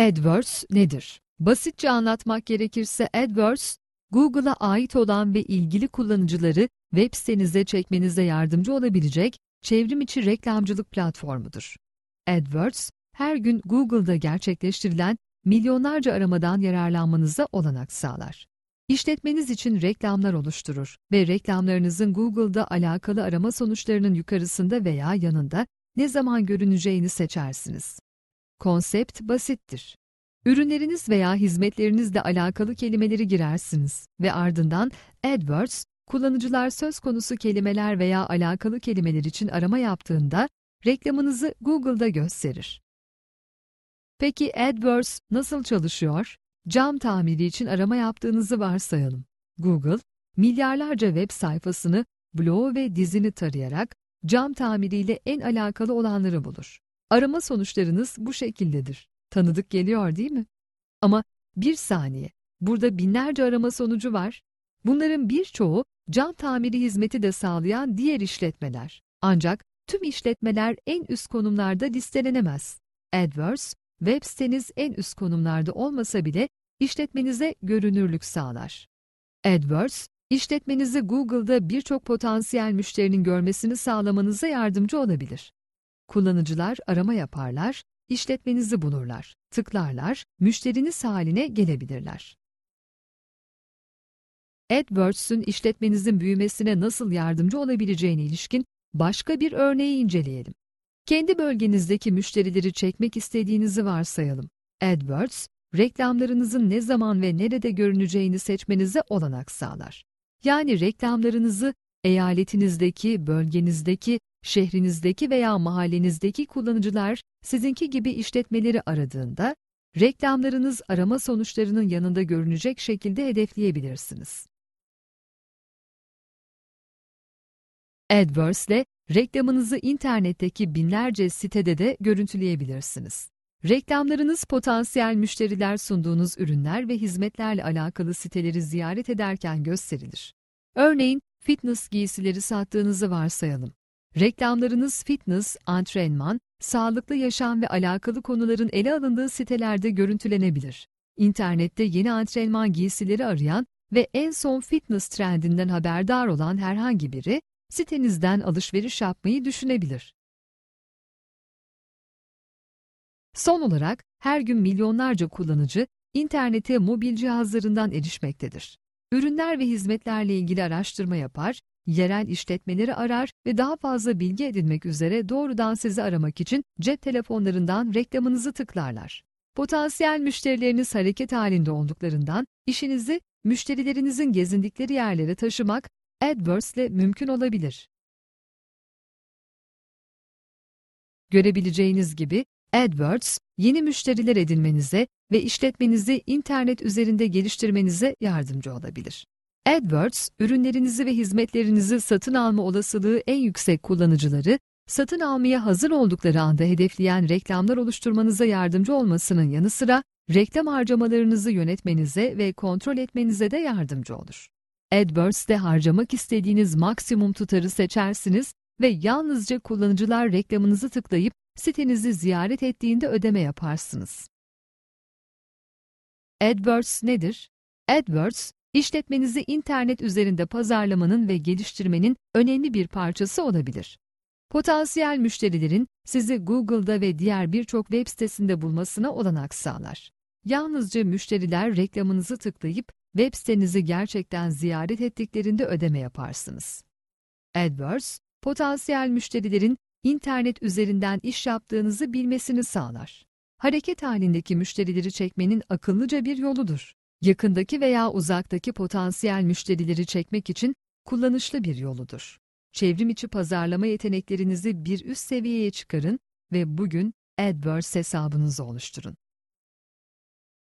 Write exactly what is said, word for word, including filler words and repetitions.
AdWords nedir? Basitçe anlatmak gerekirse AdWords, Google'a ait olan ve ilgili kullanıcıları web sitenize çekmenize yardımcı olabilecek çevrim içi reklamcılık platformudur. AdWords, her gün Google'da gerçekleştirilen milyonlarca aramadan yararlanmanıza olanak sağlar. İşletmeniz için reklamlar oluşturur ve reklamlarınızın Google'da alakalı arama sonuçlarının yukarısında veya yanında ne zaman görüneceğini seçersiniz. Konsept basittir. Ürünleriniz veya hizmetlerinizle alakalı kelimeleri girersiniz ve ardından AdWords, kullanıcılar söz konusu kelimeler veya alakalı kelimeler için arama yaptığında reklamınızı Google'da gösterir. Peki AdWords nasıl çalışıyor? Cam tamiri için arama yaptığınızı varsayalım. Google, milyarlarca web sayfasını, blogu ve dizini tarayarak cam tamiriyle en alakalı olanları bulur. Arama sonuçlarınız bu şekildedir. Tanıdık geliyor değil mi? Ama bir saniye, burada binlerce arama sonucu var. Bunların birçoğu cam tamiri hizmeti de sağlayan diğer işletmeler. Ancak tüm işletmeler en üst konumlarda listelenemez. AdWords, web siteniz en üst konumlarda olmasa bile işletmenize görünürlük sağlar. AdWords, işletmenizi Google'da birçok potansiyel müşterinin görmesini sağlamanıza yardımcı olabilir. Kullanıcılar arama yaparlar, işletmenizi bulurlar, tıklarlar, müşteriniz haline gelebilirler. AdWords'ün işletmenizin büyümesine nasıl yardımcı olabileceğine ilişkin başka bir örneği inceleyelim. Kendi bölgenizdeki müşterileri çekmek istediğinizi varsayalım. AdWords, reklamlarınızın ne zaman ve nerede görüneceğini seçmenize olanak sağlar. Yani reklamlarınızı eyaletinizdeki, bölgenizdeki, şehrinizdeki veya mahallenizdeki kullanıcılar sizinki gibi işletmeleri aradığında, reklamlarınız arama sonuçlarının yanında görünecek şekilde hedefleyebilirsiniz. AdWords ile reklamınızı internetteki binlerce sitede de görüntüleyebilirsiniz. Reklamlarınız potansiyel müşteriler sunduğunuz ürünler ve hizmetlerle alakalı siteleri ziyaret ederken gösterilir. Örneğin fitness giysileri sattığınızı varsayalım. Reklamlarınız fitness, antrenman, sağlıklı yaşam ve alakalı konuların ele alındığı sitelerde görüntülenebilir. İnternette yeni antrenman giysileri arayan ve en son fitness trendinden haberdar olan herhangi biri, sitenizden alışveriş yapmayı düşünebilir. Son olarak, her gün milyonlarca kullanıcı, internete mobil cihazlarından erişmektedir. Ürünler ve hizmetlerle ilgili araştırma yapar, yerel işletmeleri arar ve daha fazla bilgi edinmek üzere doğrudan sizi aramak için cep telefonlarından reklamınızı tıklarlar. Potansiyel müşterileriniz hareket halinde olduklarından, işinizi müşterilerinizin gezindikleri yerlere taşımak, AdWords ile mümkün olabilir. Görebileceğiniz gibi, AdWords, yeni müşteriler edinmenize ve işletmenizi internet üzerinde geliştirmenize yardımcı olabilir. AdWords, ürünlerinizi ve hizmetlerinizi satın alma olasılığı en yüksek kullanıcıları, satın almaya hazır oldukları anda hedefleyen reklamlar oluşturmanıza yardımcı olmasının yanı sıra, reklam harcamalarınızı yönetmenize ve kontrol etmenize de yardımcı olur. AdWords'te harcamak istediğiniz maksimum tutarı seçersiniz ve yalnızca kullanıcılar reklamınızı tıklayıp sitenizi ziyaret ettiğinde ödeme yaparsınız. AdWords nedir? AdWords, işletmenizi internet üzerinde pazarlamanın ve geliştirmenin önemli bir parçası olabilir. Potansiyel müşterilerin sizi Google'da ve diğer birçok web sitesinde bulmasına olanak sağlar. Yalnızca müşteriler reklamınızı tıklayıp web sitenizi gerçekten ziyaret ettiklerinde ödeme yaparsınız. AdWords, potansiyel müşterilerin internet üzerinden iş yaptığınızı bilmesini sağlar. Hareket halindeki müşterileri çekmenin akıllıca bir yoludur. Yakındaki veya uzaktaki potansiyel müşterileri çekmek için kullanışlı bir yoludur. Çevrim içi pazarlama yeteneklerinizi bir üst seviyeye çıkarın ve bugün AdWords hesabınızı oluşturun.